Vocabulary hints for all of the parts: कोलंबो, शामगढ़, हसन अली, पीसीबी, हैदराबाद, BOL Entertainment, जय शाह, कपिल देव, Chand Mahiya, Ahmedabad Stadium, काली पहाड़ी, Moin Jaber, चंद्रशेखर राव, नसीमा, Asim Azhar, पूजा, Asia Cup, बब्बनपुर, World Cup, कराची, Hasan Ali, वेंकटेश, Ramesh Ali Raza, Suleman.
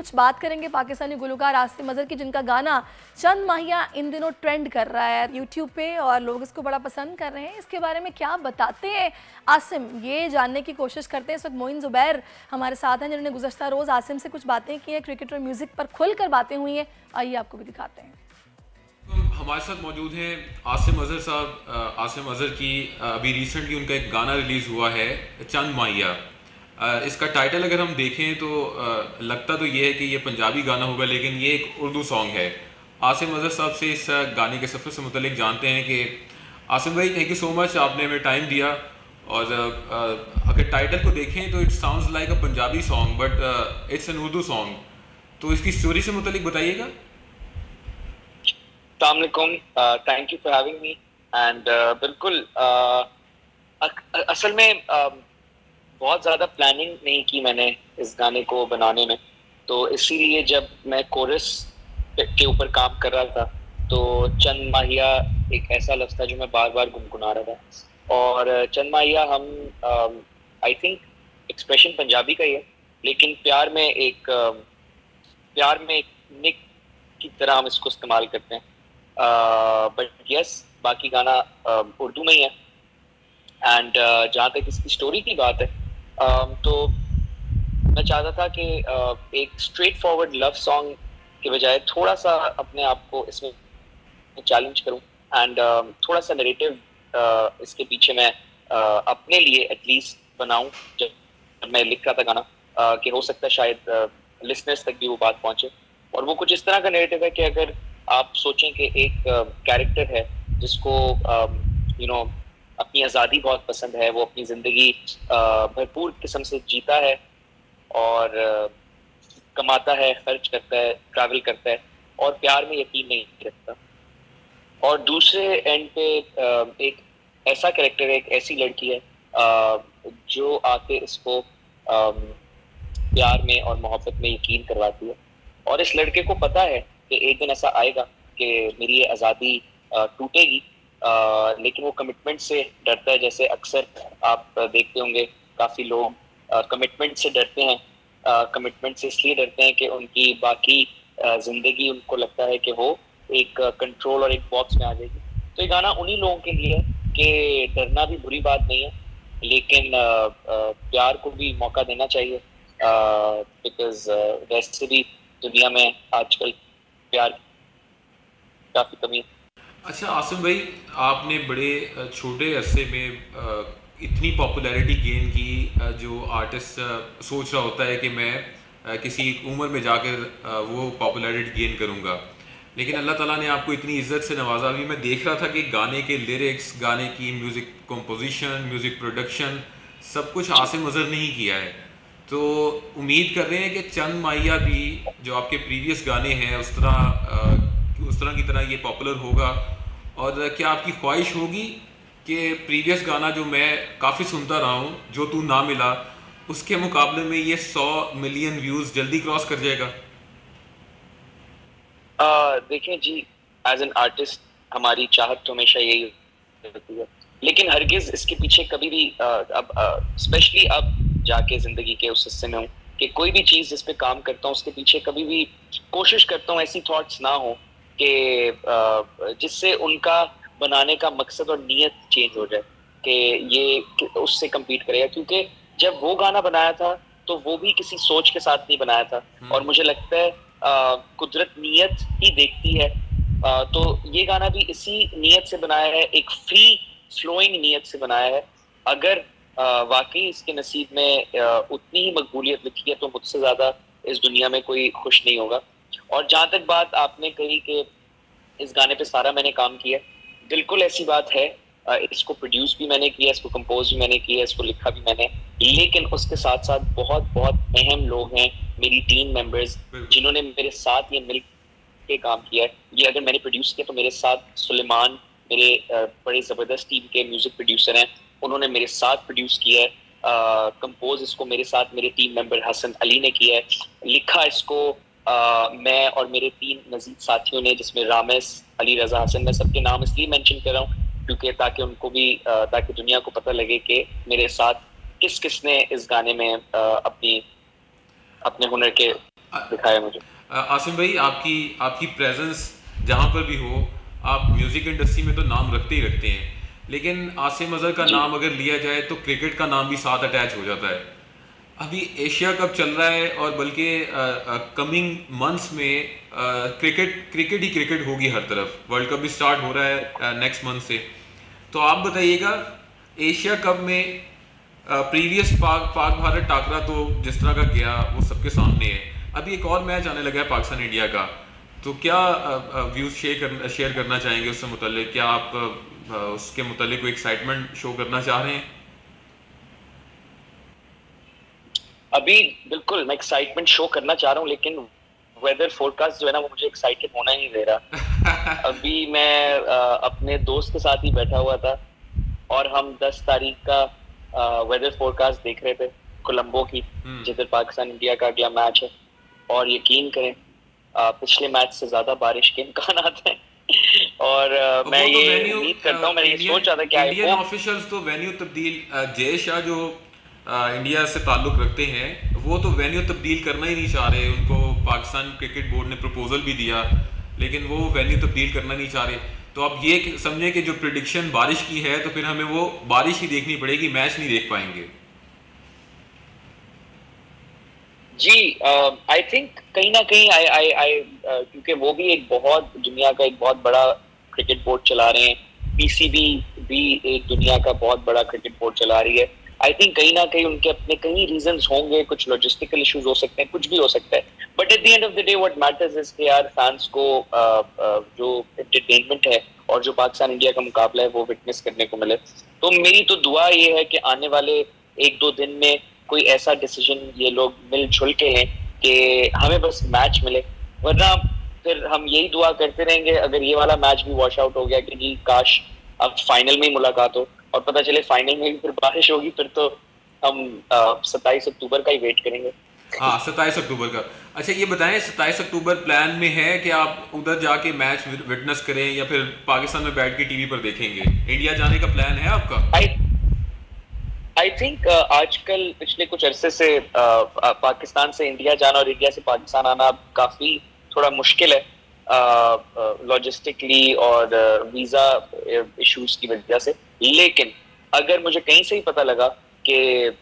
कुछ बात करेंगे पाकिस्तानी गुलकार आसिम अजहर की, जिनका गाना चंद माहिया इन दिनों ट्रेंड कर रहा है यूट्यूब पे और लोग इसको बड़ा पसंद कर रहे हैं। इसके बारे में क्या बताते हैं आसिम, ये जानने की कोशिश करते हैं। इस वक्त मोइन जबैर हमारे साथ हैं, जिन्होंने गुज़श्ता रोज़ आसिम से कुछ बातें की हैं, क्रिकेट और म्यूज़िक पर खुल कर बातें हुई हैं। आइए आपको भी दिखाते हैं। हमारे साथ मौजूद हैं आसिम अजहर साहब। आसिम अजहर की अभी रिसेंटली उनका एक गाना रिलीज़ हुआ है चंद माहिया। इसका टाइटल अगर हम देखें तो लगता तो ये है कि ये पंजाबी गाना होगा, लेकिन ये एक उर्दू सॉन्ग है। आसिम अजहर साहब से इस गाने के सफ़र से मुतलिक जानते हैं कि आसिम भाई थैंक यू सो मच, आपने हमें टाइम दिया। और अगर टाइटल को देखें तो it sounds like a Punjabi song but it's an Urdu song, तो इसकी स्टोरी से मुतलिक बताइएगा। अस्सलाम वालेकुम, thank you for having me. And बिल्कुल असल में बहुत ज़्यादा प्लानिंग नहीं की मैंने इस गाने को बनाने में, तो इसीलिए जब मैं कोरस के ऊपर काम कर रहा था तो चंद माहिया एक ऐसा लफ्ज़ था जो मैं बार बार गुनगुना रहा था। और चंद माहिया हम आई थिंक एक्सप्रेशन पंजाबी का ही है, लेकिन प्यार में एक निक की तरह हम इसको इस्तेमाल करते हैं। बट यस, बाकी गाना उर्दू में ही है। एंड जहाँ तक इसकी स्टोरी की बात है, तो मैं चाहता था कि एक स्ट्रेट फॉरवर्ड लव सॉन्ग के बजाय थोड़ा सा अपने आप को इसमें चैलेंज करूँ। एंड थोड़ा सा नरेटिव इसके पीछे मैं अपने लिए एटलीस्ट बनाऊँ। जब मैं लिख रहा था गाना कि हो सकता है शायद लिसनर्स तक भी वो बात पहुँचे, और वो कुछ इस तरह का नरेटिव है कि अगर आप सोचें कि एक कैरेक्टर है जिसको यू नो अपनी आज़ादी बहुत पसंद है, वो अपनी ज़िंदगी भरपूर किस्म से जीता है और कमाता है, खर्च करता है, ट्रैवल करता है और प्यार में यकीन नहीं रखता। और दूसरे एंड पे एक ऐसा कैरेक्टर है, एक ऐसी लड़की है जो आके इसको प्यार में और मोहब्बत में यकीन करवाती है। और इस लड़के को पता है कि एक दिन ऐसा आएगा कि मेरी ये आज़ादी टूटेगी, लेकिन वो कमिटमेंट से डरता है। जैसे अक्सर आप देखते होंगे काफ़ी लोग कमिटमेंट से डरते हैं। कमिटमेंट से इसलिए डरते हैं कि उनकी बाकी ज़िंदगी उनको लगता है कि वो एक कंट्रोल और एक बॉक्स में आ जाएगी। तो ये गाना उन्हीं लोगों के लिए है कि डरना भी बुरी बात नहीं है, लेकिन प्यार को भी मौका देना चाहिए। बिकॉज वैसे भी दुनिया में आजकल प्यार काफ़ी कमी। अच्छा आसिम भाई, आपने बड़े छोटे अरसे में इतनी पॉपुलैरिटी गेन की। जो आर्टिस्ट सोच रहा होता है कि मैं किसी उम्र में जाकर वो पॉपुलैरिटी गेन करूँगा, लेकिन अल्लाह ताला ने आपको इतनी इज्जत से नवाजा। अभी मैं देख रहा था कि गाने के लिरिक्स, गाने की म्यूज़िक कंपोजिशन, म्यूज़िक प्रोडक्शन सब कुछ आसिम अजहर ने ही किया है। तो उम्मीद कर रहे हैं कि चंद माहिया भी, जो आपके प्रीवियस गाने हैं, उस तरह की तरह ये पॉपुलर होगा। और क्या आपकी ख्वाहिश होगी कि प्रीवियस गाना जो मैं काफ़ी सुनता रहा हूँ, जो तू ना मिला, उसके मुकाबले में ये 100 मिलियन व्यूज़ जल्दी क्रॉस कर जाएगा? देखिए जी, एज एन आर्टिस्ट हमारी चाहत तो हमेशा यही होती है, लेकिन हरगिज़ इसके पीछे कभी भी अब स्पेशली अब जाके ज़िंदगी के उस हिस्से में हूँ कि कोई भी चीज़ जिस पे काम करता हूँ उसके पीछे कभी भी कोशिश करता हूँ ऐसी थॉट्स ना हो कि जिससे उनका बनाने का मकसद और नीयत चेंज हो जाए कि ये उससे कम्पीट करेगा। क्योंकि जब वो गाना बनाया था तो वो भी किसी सोच के साथ नहीं बनाया था, और मुझे लगता है कुदरत नीयत ही देखती है। तो ये गाना भी इसी नीयत से बनाया है, एक फ्री फ्लोइंग नीयत से बनाया है। अगर वाकई इसके नसीब में उतनी ही मकबूलियत लिखी है तो मुझसे ज़्यादा इस दुनिया में कोई खुश नहीं होगा। और जहाँ तक बात आपने कही कि इस गाने पे सारा मैंने काम किया, बिल्कुल ऐसी बात है। इसको प्रोड्यूस भी मैंने किया, इसको कंपोज भी मैंने किया, इसको लिखा भी मैंने, लेकिन उसके साथ साथ बहुत बहुत अहम लोग हैं, मेरी टीम मेंबर्स, जिन्होंने मेरे साथ ये मिल के काम किया है। ये अगर मैंने प्रोड्यूस किया तो मेरे साथ सुलेमान, मेरे बड़े ज़बरदस्त टीम के म्यूज़िक प्रोड्यूसर हैं, उन्होंने मेरे साथ प्रोड्यूस किया है। कंपोज इसको मेरे साथ मेरे टीम मेंबर हसन अली ने किया है। लिखा इसको मैं और मेरे 3 मजीद साथियों ने, जिसमें रामेश, अली रजा, हसन। मैं सबके नाम इसलिए मेंशन कर रहा हूँ क्योंकि ताकि उनको भी ताकि दुनिया को पता लगे कि मेरे साथ किस किसने इस गाने में अपने हुनर के दिखाया मुझे। आसिम भाई, आपकी प्रेजेंस जहाँ पर भी हो, आप म्यूज़िक इंडस्ट्री में तो नाम रखते ही रखते हैं, लेकिन आसिम अजहर का नाम अगर लिया जाए तो क्रिकेट का नाम भी साथ अटैच हो जाता है। अभी एशिया कप चल रहा है और बल्कि कमिंग मंथ्स में क्रिकेट ही क्रिकेट होगी हर तरफ। वर्ल्ड कप भी स्टार्ट हो रहा है नेक्स्ट मंथ से। तो आप बताइएगा, एशिया कप में प्रीवियस पाक भारत टाकरा तो जिस तरह का गया वो सबके सामने है। अभी एक और मैच आने लगा है पाकिस्तान इंडिया का, तो क्या व्यूज़ शेयर करना चाहेंगे उससे मुतल्लिक? क्या आप उसके मुतल्लिक कोई एक्साइटमेंट शो करना चाह रहे हैं? अभी बिल्कुल मैं एक्साइटमेंट शो करना चाह रहा हूँ, लेकिन वेदर फोरकास्ट जो है ना वो मुझे एक्साइटेड होना ही दे रहा। अभी मैं अपने दोस्त के साथ ही बैठा हुआ था और हम 10 तारीख का वेदर फोरकास्ट देख रहे थे कोलंबो की, जिधर पाकिस्तान इंडिया का अगला मैच है। और यकीन करें पिछले मैच से ज्यादा बारिश के इम्कानात हैं। और मैं तो ये उम्मीद करता हूँ, मैंने सोच रहा था क्या इंडियन ऑफिशियल्स तो वेन्यू तब्दील, जय शाह जो इंडिया से ताल्लुक़ रखते हैं वो तो वेन्यू तब्दील करना ही नहीं चाह रहे। उनको पाकिस्तान क्रिकेट बोर्ड ने प्रपोजल भी दिया, लेकिन वो वेन्यू तब्दील करना नहीं चाह रहे। तो आप ये समझें कि जो प्रिडिक्शन बारिश की है तो फिर हमें वो बारिश ही देखनी पड़ेगी, मैच नहीं देख पाएंगे। जी, आई थिंक कहीं ना कहीं क्योंकि वो भी एक बहुत दुनिया का एक बहुत बड़ा क्रिकेट बोर्ड चला रहे हैं, पीसीबी भी एक दुनिया का बहुत बड़ा क्रिकेट बोर्ड चला रही है। आई थिंक कहीं ना कहीं उनके अपने कई रीजंस होंगे, कुछ लॉजिस्टिकल इश्यूज हो सकते हैं, कुछ भी हो सकता है। But at the end of the day what matters is कि यार फैंस को जो एंटरटेनमेंट है और जो पाकिस्तान इंडिया का मुकाबला है वो विटनेस करने को मिले। तो मेरी तो दुआ ये है कि आने वाले एक दो दिन में कोई ऐसा डिसीजन ये लोग मिलजुल के लें कि हमें बस मैच मिले, वरना फिर हम यही दुआ करते रहेंगे अगर ये वाला मैच भी वॉश आउट हो गया कि जी काश अब फाइनल में ही मुलाकात हो। और पता चले फाइनल में भी फिर बारिश होगी, फिर तो हम 27 अक्टूबर का ही वेट करेंगे। हाँ, 27 अक्टूबर का। अच्छा ये बताएं, 27 अक्टूबर प्लान में है कि आप उधर जाके मैच विटनेस करें या फिर पाकिस्तान में बैठ के टीवी पर देखेंगे? इंडिया जाने का प्लान है आपका? आई थिंक आजकल पिछले कुछ अरसे से पाकिस्तान से इंडिया जाना और इंडिया से पाकिस्तान आना काफ़ी थोड़ा मुश्किल है लॉजिस्टिकली और वीज़ा इश्यूज की वजह से। लेकिन अगर मुझे कहीं से ही पता लगा कि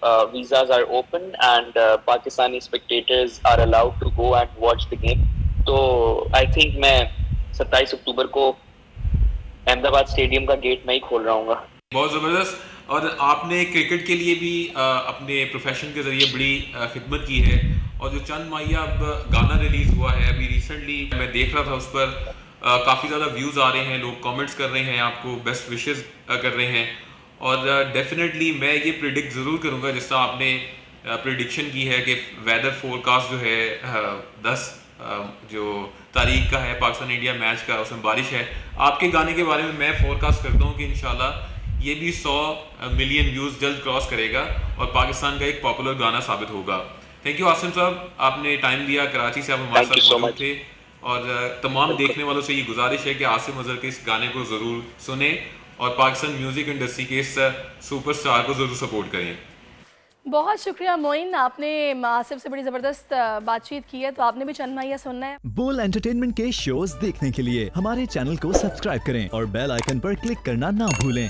visas are open and Pakistani spectators are allowed to go and watch the game, तो आई थिंक मैं 27 अक्टूबर को अहमदाबाद स्टेडियम का गेट मैं ही खोल रहा हूँ। बहुत ज़बरदस्त। और आपने क्रिकेट के लिए भी अपने प्रोफेशन के ज़रिए बड़ी खिदमत की है। और जो चंद माहिया अब गाना रिलीज़ हुआ है अभी रिसेंटली, मैं देख रहा था उस पर काफ़ी ज़्यादा व्यूज़ आ रहे हैं, लोग कमेंट्स कर रहे हैं, आपको बेस्ट विशेस कर रहे हैं। और डेफिनेटली मैं ये प्रिडिक्ट ज़रूर करूँगा जिस तरह आपने प्रिडिक्शन की है कि वेदर फोरकास्ट जो है 10 तारीख का है पाकिस्तान इंडिया मैच का, उसमें बारिश है। आपके गाने के बारे में मैं फोरकास्ट करता हूँ कि इंशाल्लाह ये भी 100 मिलियन व्यूज़ जल्द क्रॉस करेगा और पाकिस्तान का एक पॉपुलर गाना साबित होगा। थैंक यू आसिम साहब, आपने टाइम दिया, कराची से आप हमारे साथ मौजूद थे। और तमाम देखने वालों से ये गुजारिश है कि आसिम अजहर के इस गाने को ज़रूर सुने और पाकिस्तान म्यूज़िक इंडस्ट्री के इस सुपरस्टार को ज़रूर सपोर्ट करें। बहुत शुक्रिया मोइन, आपने आसिम से बड़ी ज़बरदस्त बातचीत की है, तो आपने भी चंद माहिया सुनना है। बोल एंटरटेनमेंट के शोज़ देखने के लिए हमारे चैनल को सब्सक्राइब करें और बेल आइकन पर क्लिक करना ना भूलें।